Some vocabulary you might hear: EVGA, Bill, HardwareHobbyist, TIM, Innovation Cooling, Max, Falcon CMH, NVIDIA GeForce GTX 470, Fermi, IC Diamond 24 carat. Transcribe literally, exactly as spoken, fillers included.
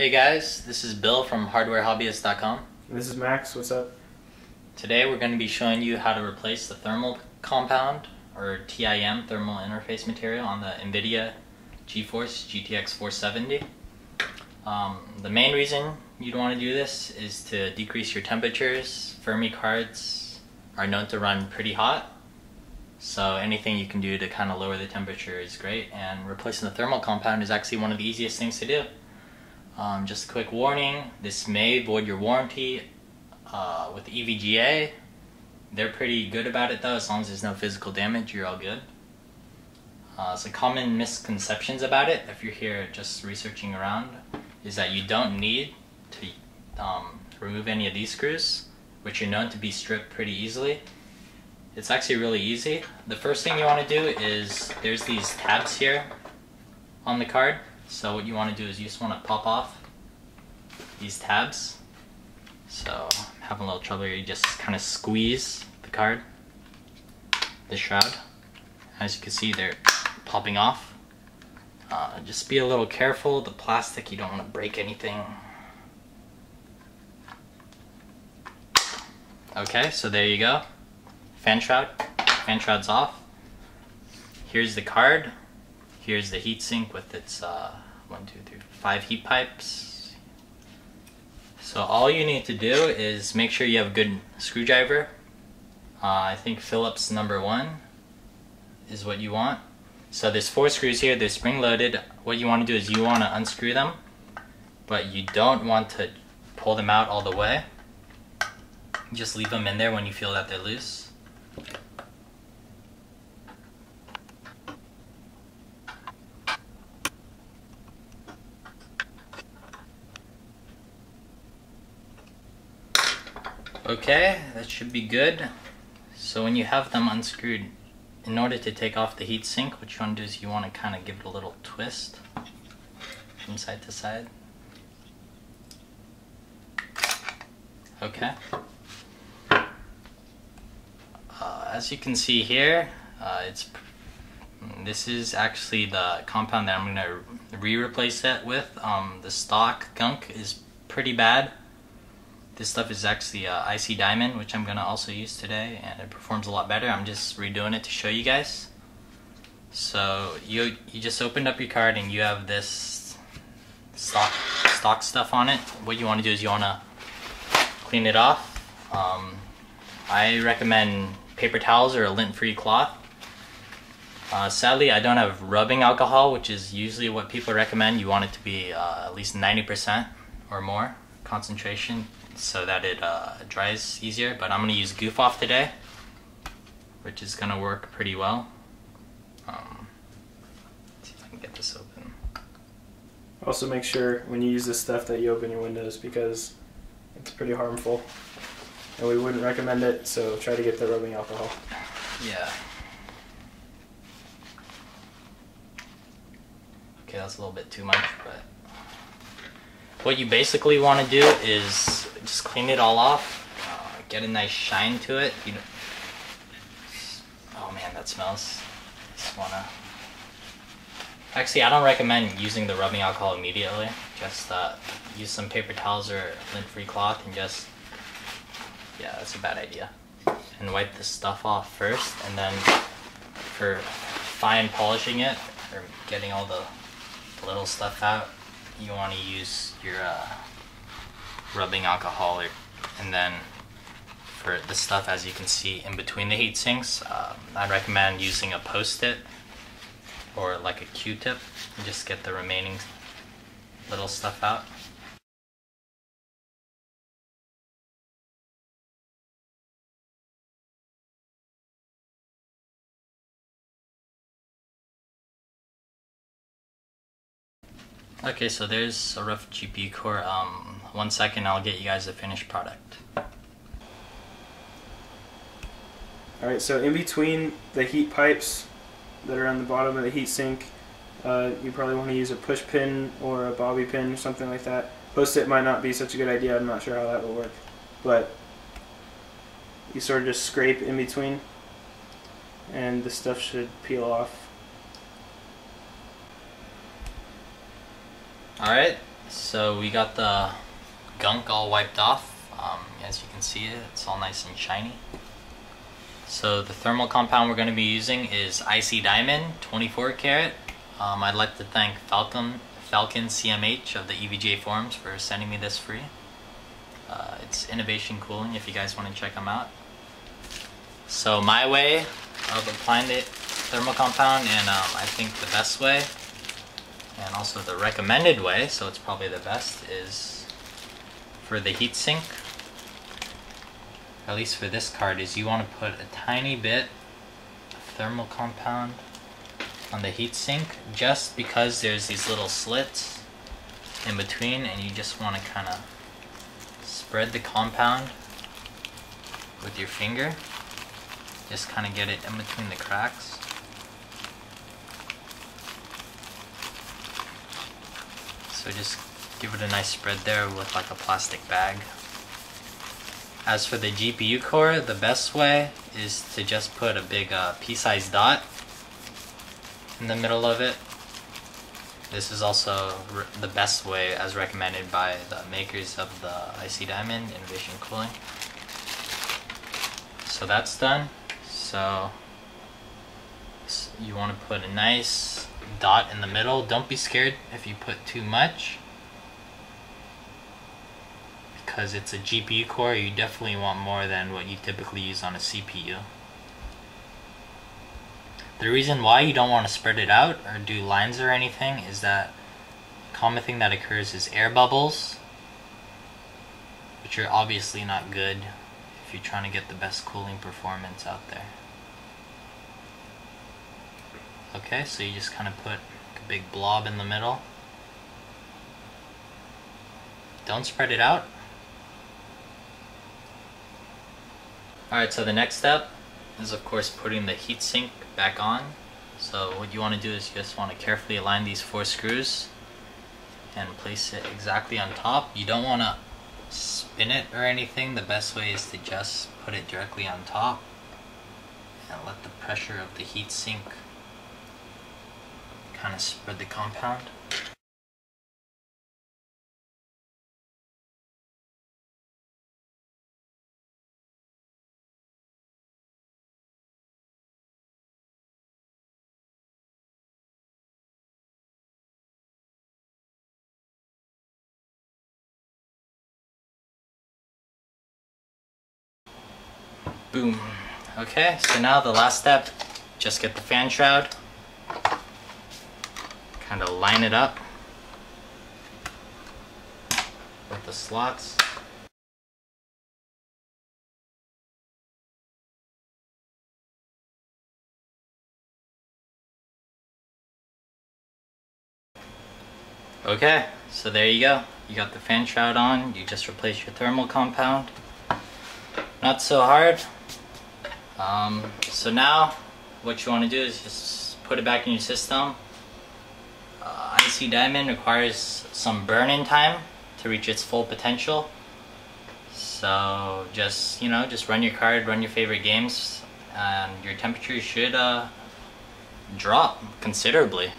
Hey guys, this is Bill from hardware hobbyist dot com. This is Max, what's up? Today we're going to be showing you how to replace the thermal compound, or T I M, thermal interface material, on the NVIDIA GeForce G T X four seventy. Um, the main reason you'd want to do this is to decrease your temperatures. Fermi cards are known to run pretty hot, so anything you can do to kind of lower the temperature is great, and replacing the thermal compound is actually one of the easiest things to do. Um, just a quick warning, this may void your warranty uh, with E V G A. They're pretty good about it though, as long as there's no physical damage, you're all good. Uh, so common misconceptions about it, if you're here just researching around, is that you don't need to um, remove any of these screws, which are known to be stripped pretty easily. It's actually really easy. The first thing you want to do is, there's these tabs here on the card. So what you want to do is you just want to pop off these tabs. So I'm having a little trouble here. You just kind of squeeze the card, the shroud. As you can see, they're popping off. Uh, just be a little careful. The plastic, you don't want to break anything. Okay, so there you go. Fan shroud, fan shroud's off. Here's the card. Here's the heatsink with its uh, one, two, three, five heat pipes. So all you need to do is make sure you have a good screwdriver. Uh, I think Phillips number one is what you want. So there's four screws here, they're spring-loaded. What you want to do is you want to unscrew them, but you don't want to pull them out all the way. You just leave them in there when you feel that they're loose. Okay, that should be good. So when you have them unscrewed, in order to take off the heat sink, what you want to do is you want to kind of give it a little twist from side to side. Okay. As you can see here, uh, it's this is actually the compound that I'm going to re-replace it with. Um, the stock gunk is pretty bad. This stuff is actually uh, I C Diamond, which I'm going to also use today, and it performs a lot better. I'm just redoing it to show you guys. So you you just opened up your card and you have this stock stock stuff on it. What you want to do is you want to clean it off. Um, I recommend paper towels or a lint-free cloth. Uh, sadly, I don't have rubbing alcohol, which is usually what people recommend. You want it to be uh, at least ninety percent or more concentration so that it uh, dries easier, but I'm going to use Goof Off today, which is going to work pretty well. Um, let's see if I can get this open. Also make sure when you use this stuff that you open your windows, because it's pretty harmful. And we wouldn't recommend it, so try to get the rubbing alcohol. Yeah. Okay, that's a little bit too much, but what you basically want to do is just clean it all off, uh, get a nice shine to it. You know, oh man, that smells. Just wanna. Actually, I don't recommend using the rubbing alcohol immediately. Just uh, use some paper towels or lint-free cloth and just. Yeah, that's a bad idea. And wipe the stuff off first, and then for fine polishing it, or getting all the little stuff out, you want to use your uh, rubbing alcohol, or, and then for the stuff, as you can see, in between the heat sinks, uh, I'd recommend using a post-it, or like a Q-tip, and just get the remaining little stuff out. Okay, so there's a rough G P U core. Um, one second, I'll get you guys the finished product. Alright, so in between the heat pipes that are on the bottom of the heatsink, uh, you probably want to use a push pin or a bobby pin or something like that. Post-it might not be such a good idea, I'm not sure how that will work. But you sort of just scrape in between, and the stuff should peel off. Alright, So we got the gunk all wiped off. Um, as you can see, it, it's all nice and shiny. So the thermal compound we're going to be using is I C Diamond twenty-four carat. Um, I'd like to thank Falcon, Falcon C M H of the E V G A forums for sending me this free. Uh, it's Innovation Cooling if you guys want to check them out. So my way of applying the thermal compound, and um, I think the best way, and also the recommended way, so it's probably the best, is for the heatsink, at least for this card, is you want to put a tiny bit of thermal compound on the heatsink, just because there's these little slits in between, and you just want to kind of spread the compound with your finger, just kind of get it in between the cracks. So just give it a nice spread there with like a plastic bag. As for the G P U core, the best way is to just put a big uh, pea-sized dot in the middle of it. This is also the best way as recommended by the makers of the I C Diamond Innovation Cooling. So that's done. So you want to put a nice dot in the middle. Don't be scared if you put too much, because it's a G P U core, you definitely want more than what you typically use on a C P U. The reason why you don't want to spread it out or do lines or anything is that a common thing that occurs is air bubbles, which are obviously not good if you're trying to get the best cooling performance out there. Okay, so you just kind of put a big blob in the middle. Don't spread it out. Alright, so the next step is of course putting the heatsink back on. So what you want to do is you just want to carefully align these four screws and place it exactly on top. You don't want to spin it or anything. The best way is to just put it directly on top and let the pressure of the heatsink kind of spread the compound. Boom. Okay, so now the last step, just get the fan shroud, kind of line it up with the slots. Okay, so there you go. You got the fan shroud on, you just replace your thermal compound. Not so hard. Um, so now what you want to do is just put it back in your system. Uh, I C Diamond requires some burn-in time to reach its full potential. So just, you know, just run your card, run your favorite games, and your temperature should uh, drop considerably.